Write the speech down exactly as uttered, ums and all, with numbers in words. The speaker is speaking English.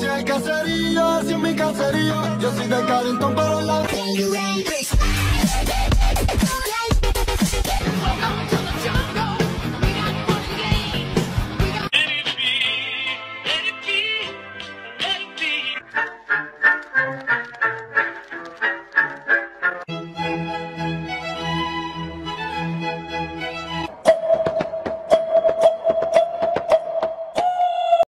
Gracias, gracias.